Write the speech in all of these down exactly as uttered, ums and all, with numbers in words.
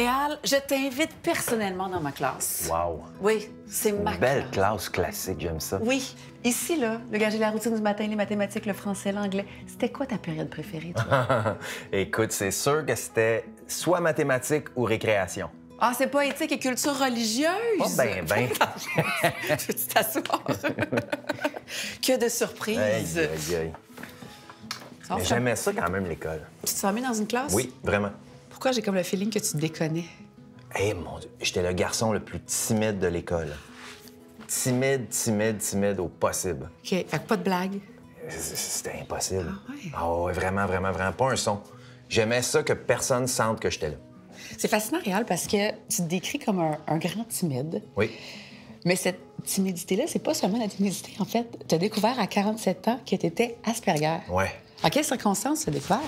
Réal, je t'invite personnellement dans ma classe. Wow! Oui, c'est ma classe. Belle classe classique, j'aime ça. Oui. Ici, là, le gars, j'ai la routine du matin, les mathématiques, le français, l'anglais. C'était quoi ta période préférée, toi? Écoute, c'est sûr que c'était soit mathématiques ou récréation. Ah, c'est pas éthique et culture religieuse? Oh, ben, ben. Tu t'asseoir. Que de surprises. Aïe, aïe, aïe. Mais j'aimais ça quand même, l'école. Tu te sens mieux dans une classe? Oui, vraiment. Pourquoi j'ai comme le feeling que tu te déconnais? Eh hey, mon Dieu, j'étais le garçon le plus timide de l'école. Timide, timide, timide au possible. OK, fait que pas de blague? C'était impossible. Ah ouais? Ah oh, ouais, vraiment, vraiment, vraiment. Pas un son. J'aimais ça que personne sente que j'étais là. C'est fascinant, Réal, parce que tu te décris comme un, un grand timide. Oui. Mais cette timidité-là, c'est pas seulement la timidité, en fait. Tu as découvert à quarante-sept ans que tu étais Asperger. Oui. En quelles circonstances tu as découvert?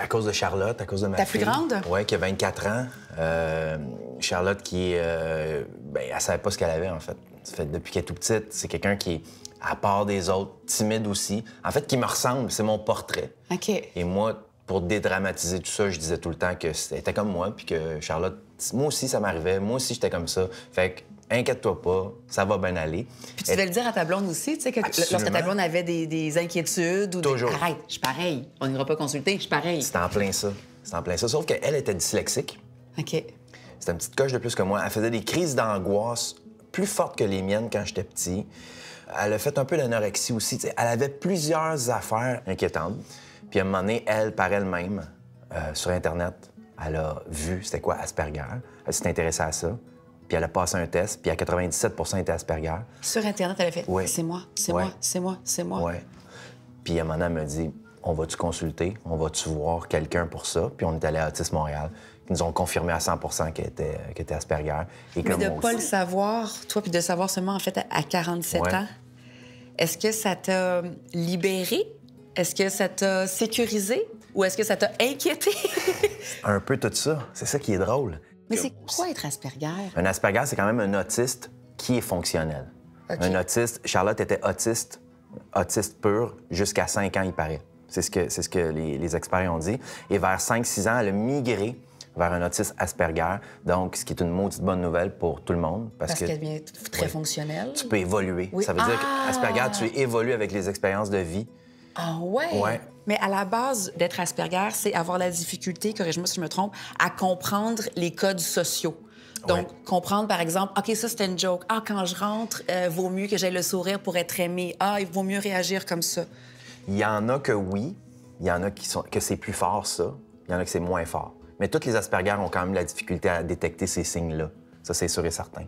À cause de Charlotte, à cause de ma fille. Ta plus grande? Oui, qui a vingt-quatre ans. Euh, Charlotte qui, euh, ben, elle savait pas ce qu'elle avait, en fait. Ça fait depuis qu'elle est tout petite, c'est quelqu'un qui est à part des autres, timide aussi. En fait, qui me ressemble, c'est mon portrait. OK. Et moi, pour dédramatiser tout ça, je disais tout le temps que c'était comme moi, puis que Charlotte, moi aussi, ça m'arrivait. Moi aussi, j'étais comme ça. Fait que... inquiète-toi pas, ça va bien aller. Puis tu devais Et... le dire à ta blonde aussi, tu sais, que lorsque ta blonde avait des, des inquiétudes ou toujours. Des... Arrête, je suis pareil, on n'ira pas consulter, je suis pareil. C'est en plein ça, c'est en plein ça. Sauf qu'elle était dyslexique. OK. C'était une petite coche de plus que moi. Elle faisait des crises d'angoisse plus fortes que les miennes quand j'étais petit. Elle a fait un peu d'anorexie aussi, tu sais. Elle avait plusieurs affaires inquiétantes. Puis à un moment donné, elle, par elle-même, euh, sur Internet, elle a vu c'était quoi Asperger. Elle s'est intéressée à ça. Puis elle a passé un test, puis à quatre-vingt-dix-sept pour cent était Asperger. Sur Internet, elle a fait oui. C'est moi, c'est oui. moi, c'est moi, c'est moi. Oui. Puis Amanda me dit on va-tu consulter, on va-tu voir quelqu'un pour ça? Puis on est allé à Autisme Montréal. Ils nous ont confirmé à cent pour cent qu'elle était, qu'elle était Asperger. Et que Mais de ne pas aussi... le savoir, toi, puis de savoir seulement, en fait, à quarante-sept oui. ans, est-ce que ça t'a libéré? Est-ce que ça t'a sécurisé? Ou est-ce que ça t'a inquiété? Un peu tout ça. C'est ça qui est drôle. Mais c'est quoi être Asperger? Un Asperger, c'est quand même un autiste qui est fonctionnel. Okay. Un autiste... Charlotte était autiste, autiste pur, jusqu'à cinq ans, il paraît. C'est ce que, c'est ce que les, les experts ont dit. Et vers cinq six ans, elle a migré vers un autiste Asperger, donc ce qui est une maudite bonne nouvelle pour tout le monde. Parce, parce qu'elle devient très ouais, fonctionnelle. Tu peux évoluer. Oui. Ça veut ah! dire qu'Asperger, tu évolues avec les expériences de vie. Ah ouais? Ouais. Mais à la base d'être Asperger, c'est avoir la difficulté, corrige-moi si je me trompe, à comprendre les codes sociaux. Donc, ouais. comprendre, par exemple, OK, ça, c'était une joke. Ah, quand je rentre, euh, vaut mieux que j'aie le sourire pour être aimé. Ah, il vaut mieux réagir comme ça. Il y en a que oui. Il y en a qui sont... que c'est plus fort, ça. Il y en a que c'est moins fort. Mais tous les Asperger ont quand même la difficulté à détecter ces signes-là. Ça, c'est sûr et certain.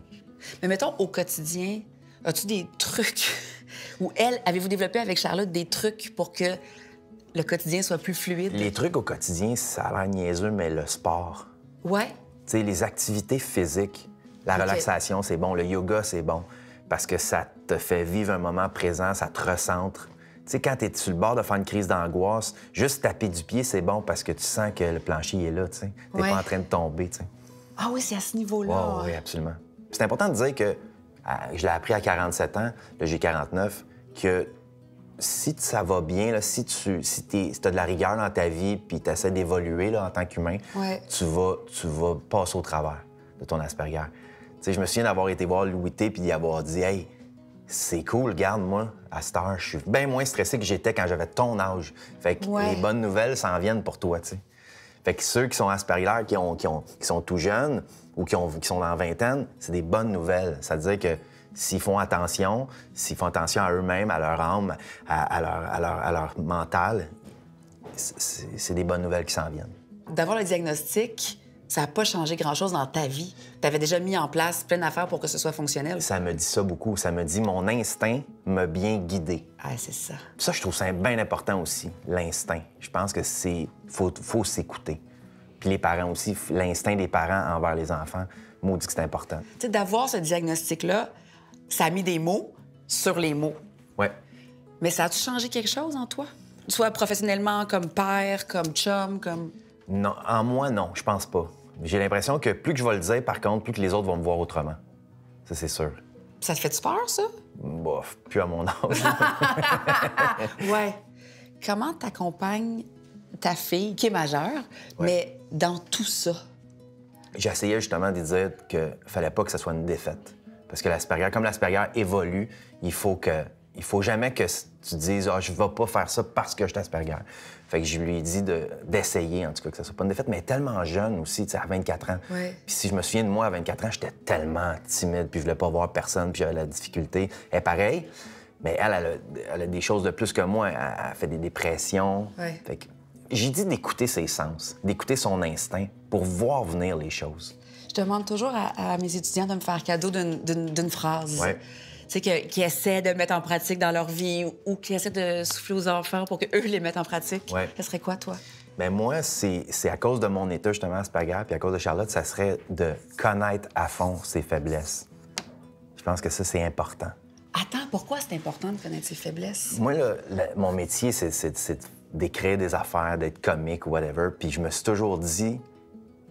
Mais mettons, au quotidien, as-tu des trucs... Ou elle, avez-vous développé avec Charlotte des trucs pour que le quotidien soit plus fluide? Les trucs au quotidien, ça a l'air niaiseux, mais le sport. Ouais. Tu sais, les activités physiques, la okay. relaxation, c'est bon. Le yoga, c'est bon. Parce que ça te fait vivre un moment présent, ça te recentre. Tu sais, quand t'es sur le bord de faire une crise d'angoisse, juste taper du pied, c'est bon parce que tu sens que le plancher est là, tu sais. T'es ouais. pas en train de tomber, tu sais. Ah oui, c'est à ce niveau-là. Wow, oui, absolument. C'est important de dire que... Je l'ai appris à quarante-sept ans, là j'ai quarante-neuf, que si ça va bien, là, si tu si si as de la rigueur dans ta vie puis tu essaies d'évoluer en tant qu'humain, ouais. tu, vas, tu vas passer au travers de ton Asperger. T'sais, je me souviens d'avoir été voir Louis-Tee puis d'y avoir dit « Hey, c'est cool, regarde, moi, à cette heure, je suis bien moins stressé que j'étais quand j'avais ton âge. » Fait que ouais. les bonnes nouvelles s'en viennent pour toi, tu sais. Fait que ceux qui sont Asperger, qui, ont, qui, ont, qui sont tout jeunes ou qui, ont, qui sont dans la vingtaine, c'est des bonnes nouvelles. Ça veut dire que s'ils font attention, s'ils font attention à eux-mêmes, à leur âme, à, à, leur, à, leur, à leur mental, c'est des bonnes nouvelles qui s'en viennent. D'avoir le diagnostic, ça n'a pas changé grand-chose dans ta vie. Tu avais déjà mis en place plein d'affaires pour que ce soit fonctionnel. Ça me dit ça beaucoup. Ça me dit mon instinct m'a bien guidé. Ah, c'est ça. Ça, je trouve ça bien important aussi, l'instinct. Je pense que c'est... faut, faut s'écouter. Puis les parents aussi, l'instinct des parents envers les enfants, maudit que c'est important. Tu sais, d'avoir ce diagnostic-là, ça a mis des mots sur les mots. Ouais. Mais ça a-tu changé quelque chose en toi? Soit professionnellement, comme père, comme chum, comme... Non, en moi, non, je pense pas. J'ai l'impression que plus que je vais le dire, par contre, plus que les autres vont me voir autrement. Ça, c'est sûr. Ça te fait-tu peur, ça? Bof, plus à mon âge. Ouais. Comment t'accompagnes ta fille, qui est majeure, ouais. mais dans tout ça? j'essayais justement de dire qu'il fallait pas que ça soit une défaite. Parce que l'Asperger, comme l'Asperger évolue, il faut que... Il faut jamais que tu dises « Ah, je vais pas faire ça parce que je suis Asperger. » Fait que je lui ai dit d'essayer, de, en tout cas, que ça soit pas une défaite. Mais tellement jeune aussi, tu sais, à vingt-quatre ans. Ouais. Puis si je me souviens de moi, à vingt-quatre ans, j'étais tellement timide, puis je voulais pas voir personne, puis j'avais la difficulté. Elle est pareille, mais elle, elle a, elle a des choses de plus que moi. Elle, elle fait des dépressions. Ouais. Fait que j'ai dit d'écouter ses sens, d'écouter son instinct pour voir venir les choses. Je demande toujours à, à mes étudiants de me faire cadeau d'une phrase. Ouais. Que, qui essaient de mettre en pratique dans leur vie ou, ou qui essaient de souffler aux enfants pour qu'eux les mettent en pratique. Ouais. Ça serait quoi, toi? Bien, moi, c'est à cause de mon état, justement, Asperger, puis à cause de Charlotte, ça serait de connaître à fond ses faiblesses. Je pense que ça, c'est important. Attends, pourquoi c'est important de connaître ses faiblesses? Moi, là, là, mon métier, c'est d'écrire des affaires, d'être comique ou whatever, puis je me suis toujours dit...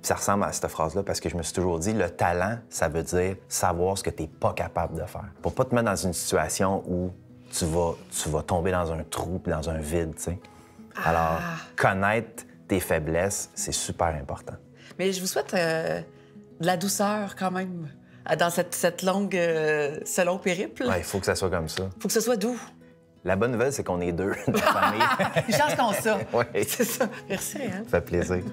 Ça ressemble à cette phrase-là parce que je me suis toujours dit, le talent, ça veut dire savoir ce que tu n'es pas capable de faire. Pour pas te mettre dans une situation où tu vas, tu vas tomber dans un trou puis dans un vide, tu sais. Ah. Alors, connaître tes faiblesses, c'est super important. Mais je vous souhaite euh, de la douceur quand même dans cette, cette longue, euh, ce long périple. Ouais, il faut que ça soit comme ça. Il faut que ce soit doux. La bonne nouvelle, c'est qu'on est deux dans la famille. Une chance qu'on ça. Oui. C'est ça. Merci, hein? Ça fait plaisir.